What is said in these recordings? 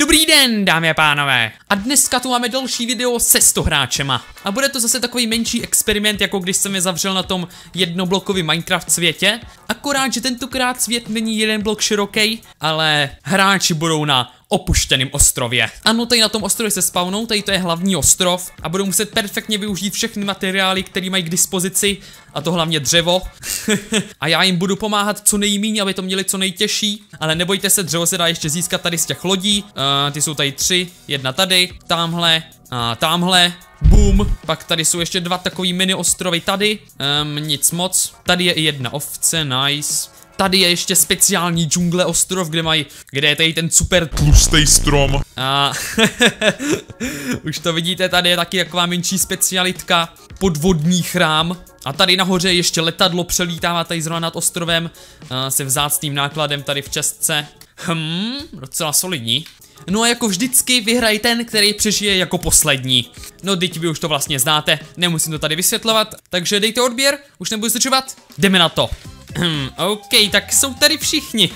Dobrý den, dámy a pánové! A dneska tu máme další video se 100 hráčema. A bude to zase takový menší experiment, jako když jsem je zavřel na tom jednoblokovém Minecraft světě. Akorát, že tentokrát svět není jeden blok široký, ale hráči budou na opuštěném ostrově. Ano, tady na tom ostrově se spawnou, tady to je hlavní ostrov a budou muset perfektně využít všechny materiály, které mají k dispozici, a to hlavně dřevo. A já jim budu pomáhat co nejméně, aby to měli co nejtěžší, ale nebojte se, dřevo se dá ještě získat tady z těch lodí. Ty jsou tady tři, jedna tady, tamhle a tamhle. Boom, pak tady jsou ještě dva takový mini ostrovy tady, nic moc. Tady je i jedna ovce, nice. Tady je ještě speciální džungle ostrov, kde je tady ten super tlustý strom. A už to vidíte, tady je taky taková menší specialitka, podvodní chrám. A tady nahoře ještě letadlo přelítává tady zrovna nad ostrovem, se vzácným nákladem tady v čestce. Docela solidní. No a jako vždycky vyhraje ten, který přežije jako poslední. No teď vy už to vlastně znáte, nemusím to tady vysvětlovat, takže dejte odběr, už nebudu zdržovat, jdeme na to. OK, tak jsou tady všichni.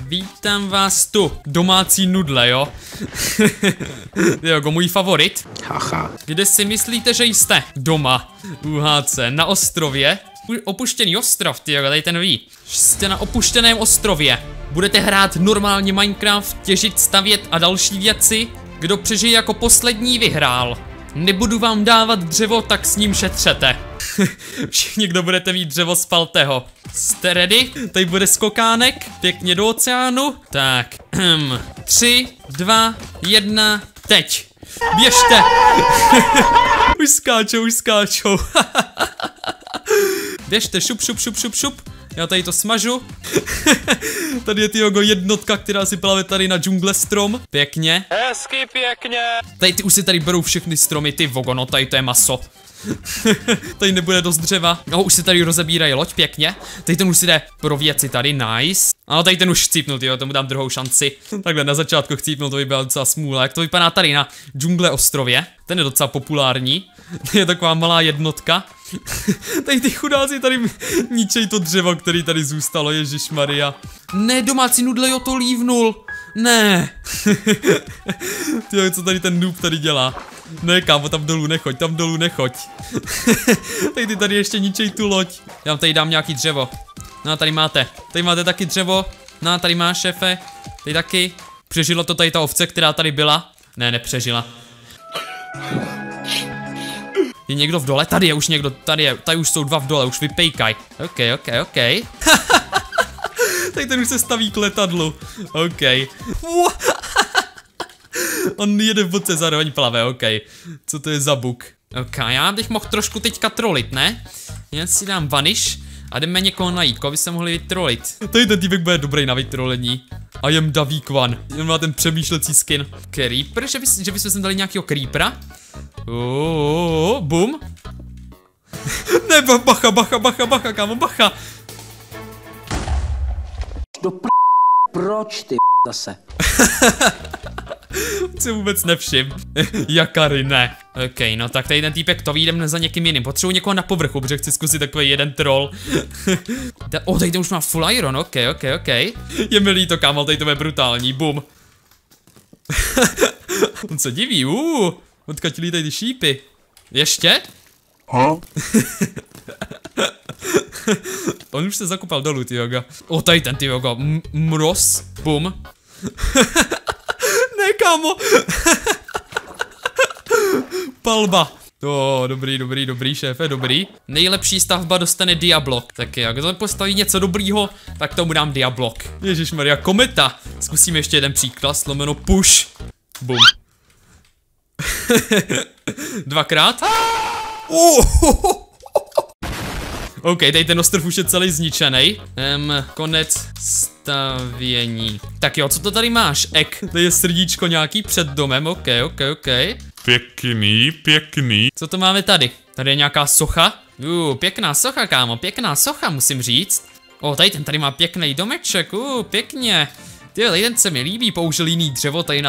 Vítám vás tu. Domácí nudle, jo? Jako můj favorit. Haha. Kde si myslíte, že jste? Doma. UHC. Na ostrově. Opuštěný ostrov, tyjo, tady ten ví. Jste na opuštěném ostrově. Budete hrát normálně Minecraft, těžit, stavět a další věci. Kdo přežije jako poslední, vyhrál. Nebudu vám dávat dřevo, tak s ním šetřete. Všichni, kdo budete mít dřevo, spalte ho. Jste ready? Tady bude skokánek, pěkně do oceánu. Tak, 3, 2, 1, teď. Běžte. Už skáčou. Běžte, šup. Já tady to smažu. Tady je tyho jednotka, která si plave tady na džungle strom. Pěkně. Hezky pěkně. Tady ty už si tady berou všechny stromy, ty vogo, no tady to je maso. Tady nebude dost dřeva. No, už se tady rozebírají loď, pěkně. Tady ten už si jde pro věci tady, nice. Ano, tady ten už chcípnul, tyjo, tomu dám druhou šanci. Takhle na začátku chcípnul, to by byla docela smůla. Jak to vypadá tady na džungle ostrově? Ten je docela populární. Je taková malá jednotka. Tady ty chudáci tady ničej to dřevo, který tady zůstalo, ježišmaria. Ne, domácí nudle, jo, to lívnul. Ne. Tyjo, co tady ten noob tady dělá? Ne, kámo, tam dolů nechoď. Tady ty tady ještě ničej tu loď. Já vám tady dám nějaký dřevo. No a tady máte taky dřevo. No a tady máš, šéfe, tady taky. Přežilo to tady ta ovce, která tady byla? Ne, nepřežila. Je někdo v dole? Tady je už někdo, tady už jsou dva v dole, už vypejkaj. OK. Tady ten už se staví k letadlu. OK. On jede v bodce, zároveň plave, OK. Co to je za buk? OK, já bych mohl trošku teďka trolit, ne? Já si dám vanish a jdeme někoho najít, koho by se mohli vytrolit. Tady ten týbek bude dobrý na vytrolení. A jem Davík One. On má ten přemýšlecí skin. Creeper? Že by jsme sem dali nějakého creepera? Bum. Ne, bacha, kámo, bacha. Proč ty zase? Co vůbec nevšim. Jakari ne. OK, no tak tady ten týpek, to jdeme za někým jiným. Potřebuji někoho na povrchu, protože chci zkusit takový jeden troll. Tady ten už má full iron, OK. Je milý to, kámo, tady to je brutální, bum. On se diví, odkud lítají ty šípy. Ještě? On už se zakopal dolů, ty joga. Tady ten, ty joga. Mroz, bum. Ne, kámo. Palba. Dobrý, šéfe, dobrý. Nejlepší stavba dostane diablok. Tak jak to postaví něco dobrýho, tak tomu dám diablok. Ježišmarja, kometa. Zkusíme ještě jeden příklad, slomeno push. Bum. Dvakrát. OK, tady ten ostrov už je celý zničený. Konec stavění. Tak jo, co to tady máš, Ek? To je srdíčko nějaký před domem, OK. Pěkný. Co to máme tady? Tady je nějaká socha. Pěkná socha, kámo, pěkná socha, musím říct. Tady ten tady má pěkný domeček, pěkně. Tady ten se mi líbí, použil jiný dřevo tady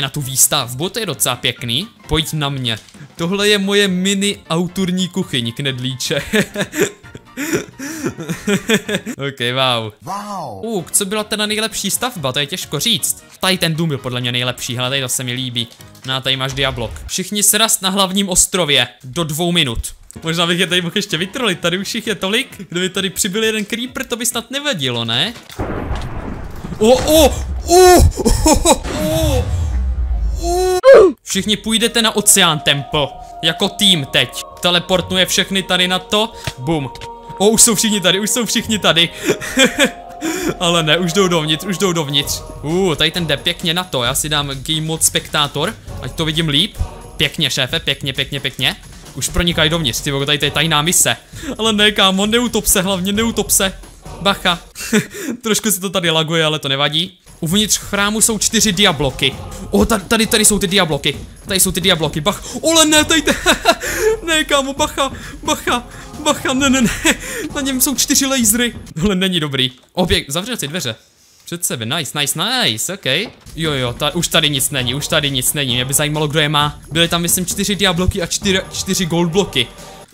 na tu výstavbu, to je docela pěkný. Pojď na mě. Tohle je moje mini auturní kuchyň, knedlíče. Ok, wow. Co byla teda nejlepší stavba, to je těžko říct. Tady ten dům byl podle mě nejlepší, hele, tady to se mi líbí. No, tady máš diablok. Všichni sraz na hlavním ostrově do 2 minut. Možná bych je tady mohl ještě vytrolit, tady už jich je tolik. Kdyby tady přibyl jeden creeper, to by snad nevadilo, ne? Všichni půjdete na Ocean Temple. Jako tým teď. Teleportuje všechny tady na to. Bum. Už jsou všichni tady, už jsou všichni tady. Ale ne, už jdou dovnitř, už jdou dovnitř. Tady ten jde pěkně na to. Já si dám game mod spektátor, ať to vidím líp. Pěkně, šéfe, pěkně, pěkně, pěkně. Už pronikají dovnitř, ty, tady je tajná mise. Ale ne, kámo, neutop se, hlavně neutop se. Bacha. Trošku se to tady laguje, ale to nevadí. Uvnitř chrámu jsou 4 diabloky. Tady jsou ty diabloky. Tady jsou ty diabloky, bach. Ole, ne, tady te... Ne, kámo, bacha, bacha, bacha, ne. Na něm jsou 4 lasery. Tohle není dobrý. Objekt, zavřel si dveře. Před sebe, nice, ok. Jo, už tady nic není, Mě by zajímalo, kdo je má. Byly tam, myslím, 4 diabloky a 4 gold bloky.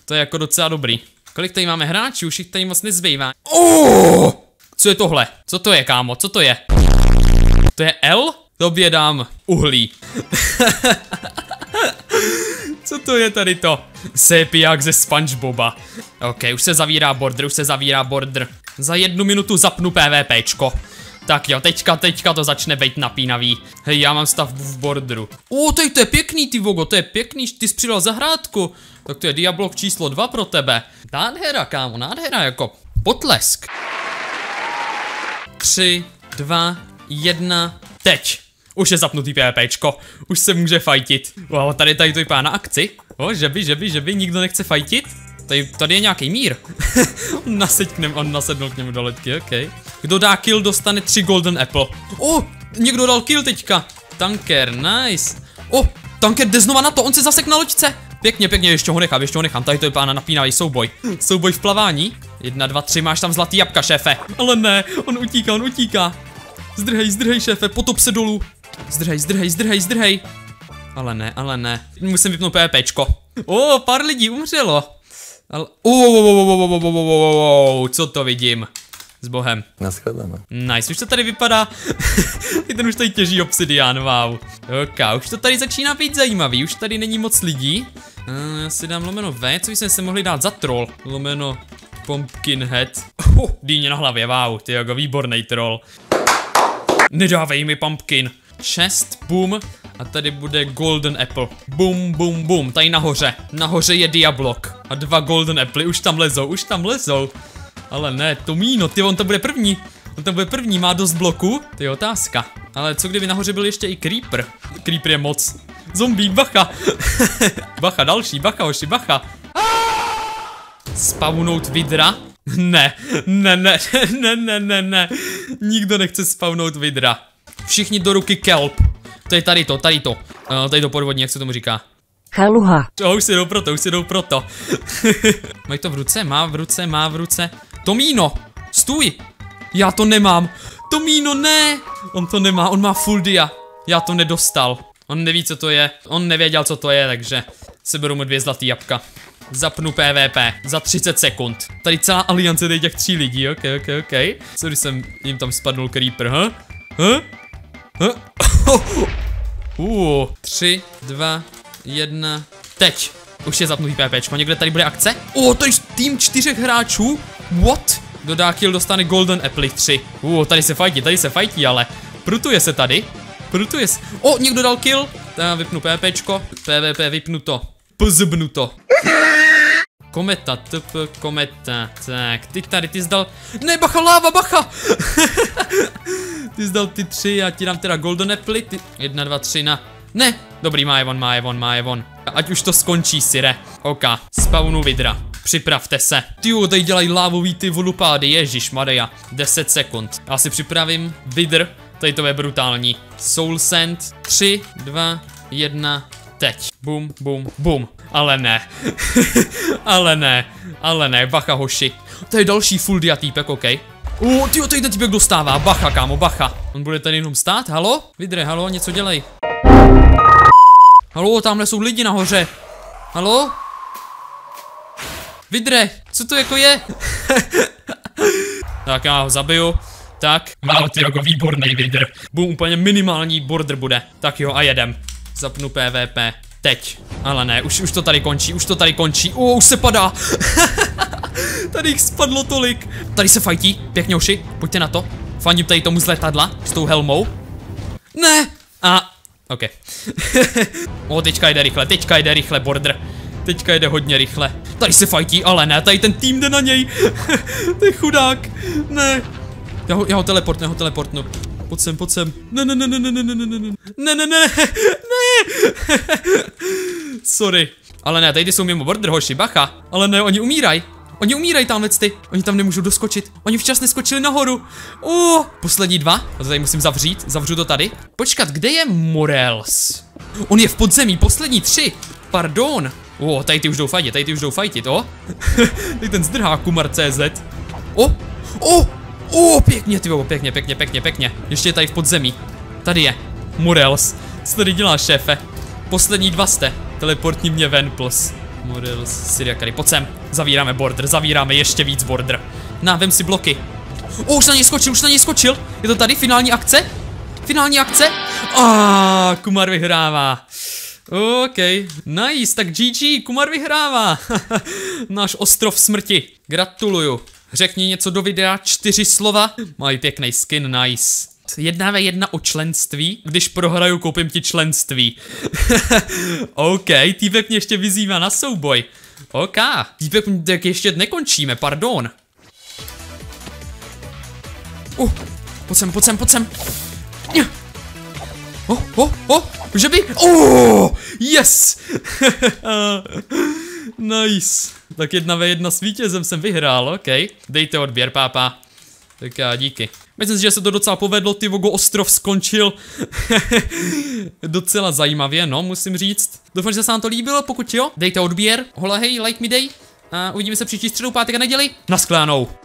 To je jako docela dobrý. Kolik tady máme hráčů, už jich tady moc nezbývá. Co je tohle? Co to je, kámo, co to je? To je L? Tobě dám uhlí. Co to je tady to? Sépiák ze Spongeboba. Ok, už se zavírá border, Za 1 minutu zapnu PvPčko. Tak jo, teďka to začne být napínavý. Hej, já mám stavbu v borderu. Tady to je pěkný, ty vogo, to je pěkný, ty jsi přidal zahrádku. Tak to je diablok číslo 2 pro tebe. Nádhera, kámo, nádhera, jako potlesk. 3, 2, 1, teď. Už je zapnutý PvPčko, už se může fajtit. Wow, tady to vypadá na akci. Že by, nikdo nechce fajtit. Tady je nějaký mír. On nasednul k němu do letky, ok. Kdo dá kill, dostane 3 golden apple. Někdo dal kill teďka. Tanker, nice. Tanker jde znova na to, on se zasek na loďce. Pěkně, pěkně, ještě ho nechám, tady to je pána napínavý souboj. Souboj v plavání. 1, 2, 3, máš tam zlatý jabka, šéfe. Ale ne, on utíká. Zdrhej, šéfe, potop se dolů. Zdrhej. Ale ne. Musím vypnout PvPčko. Pár lidí umřelo. Ale... co to vidím? S bohem. Naschledanou. Nice, už to tady vypadá. Ten už tady těží obsidián, wow. Ok, už to tady začíná být zajímavý, už tady není moc lidí. Já si dám lomeno V, co bychom se mohli dát za troll? Lomeno pumpkin head. Dýně na hlavě, wow, ty jako výborný troll. Nedávej mi pumpkin. Chest, boom. A tady bude golden apple. Bum. Tady nahoře. Nahoře je diablok. A 2 golden apple. Už tam lezou. Ale ne, to míno, ty, on tam bude první, má dost bloků. To je otázka. Ale co kdyby nahoře byl ještě i creeper? Creeper je moc. Zombie, bacha. Bacha, další, bacha. Spavnout vidra? Ne. Nikdo nechce spavnout vidra. Všichni do ruky kelp. To je tady to. Tady to podvodní, jak se tomu říká. Chaluha. Už si jdou proto. Mají to v ruce, má v ruce. Tomíno, stůj. Já to nemám. Tomíno, ne. On to nemá, on má full dia. Já to nedostal. On neví, co to je. On nevěděl, co to je, takže seberu mu 2 zlatý jabka. Zapnu PvP za 30 sekund. Tady celá aliance teď jak 3 lidí, ok. Co když jsem jim tam spadnul creeper, huh? 3, 2, 1, teď. Už je zapnutý PvPčko, někde tady bude akce? To je tým 4 hráčů? What? Dodá kill, dostane golden apple 3. Tady se fajtí, ale prutuje se tady. Někdo dal kill. Tam vypnu PvPčko, PvP vypnuto. Pozbnuto. Kometa, kometa, tak, ty jsi dal, ne, bacha, láva, bacha. Ty jsi dal ty 3, já ti dám teda golden apple, 1, 2, 3 na, ne, dobrý, má je on, ať už to skončí, sire. Ok, spawnu vidra, připravte se, tady dělají lávový ty volupády, ježišmarja, 10 sekund, já si připravím vidr, tady to je brutální, soul sand, 3, 2, 1, teď. Bum. Ale ne, bacha, hoši. To je další full dia týpek, ok. Tyjo, tady ten týpek dostává, bacha, kámo, bacha. On bude tady jenom stát, halo? Vidre, halo, něco dělej. Halo, tamhle jsou lidi nahoře. Halo? Vidre, Co to jako je? Tak já ho zabiju. Tak. Málo ty jako výborný vidr. Bum, úplně minimální border bude. Tak jo a jedem. Zapnu PvP. Teď. Ale ne, už to tady končí, už to tady končí. Už se padá. Tady jich spadlo tolik. Tady se fajtí, pěkňouši, pojďte na to. Fandím tady tomu z letadla, s tou helmou. Ne. A, ok. O, teďka jde rychle, border. Teďka jde hodně rychle. Tady se fajtí, ale ne, tady ten tým jde na něj. To je chudák. Ne. Já ho teleportnu, Pojď sem, ne. Sorry. Ale ne, tady jsou mimo border, hoši, bacha. Ale ne, oni umírají. Oni umírají tam ty. Oni tam nemůžou doskočit. Oni včas neskočili nahoru. Poslední dva. A to tady musím zavřít. Zavřu to tady. Počkat, kde je Morels? On je v podzemí, poslední tři. Pardon. Tady ty už jdou fajtit, o. Tady ten zdrhá Kumar.cz. Pěkně, ty vole, pěkně. Ještě je tady v podzemí. Tady je Morels. Co tady dělá, šéfe? Poslední dva jste. Teleportní mě ven plus. Morels, SirYakari, pojď sem. Zavíráme border, zavíráme ještě víc border. Na, vem si bloky. Už na něj skočil, Je to tady finální akce? Kumar vyhrává. OK, nice, tak GG, Kumar vyhrává. Náš ostrov smrti. Gratuluju. Řekni něco do videa, 4 slova. Mají pěkný skin, nice. 1v1 o členství. Když prohraju, koupím ti členství. OK, týpek mě ještě vyzývá na souboj. OK, týpek, tak ještě nekončíme, pardon. Pojď sem, že by... yes. Nice. Tak 1v1 s vítězem jsem vyhrál, OK. Dejte odběr, pápa. Tak já, díky. Myslím si, že se to docela povedlo, ty vogo, ostrov skončil docela zajímavě, no, musím říct. Doufám, že se vám to líbilo, pokud jo, dejte odběr, hola hej, like mi dej. A uvidíme se příští středu, pátek a neděli. Naschledanou.